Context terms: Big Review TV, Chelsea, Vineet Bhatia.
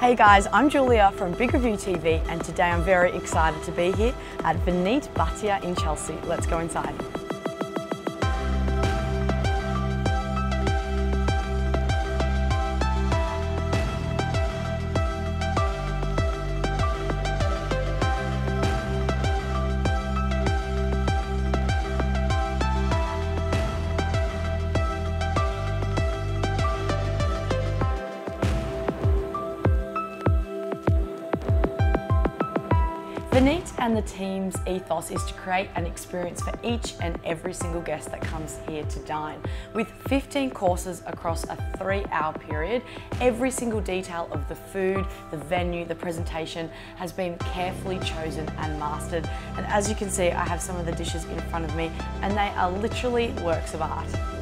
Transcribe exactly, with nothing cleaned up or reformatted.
Hey guys, I'm Julia from Big Review T V, and today I'm very excited to be here at Vineet Bhatia in Chelsea. Let's go inside. Vineet and the team's ethos is to create an experience for each and every single guest that comes here to dine. With fifteen courses across a three hour period, every single detail of the food, the venue, the presentation has been carefully chosen and mastered. And as you can see, I have some of the dishes in front of me and they are literally works of art.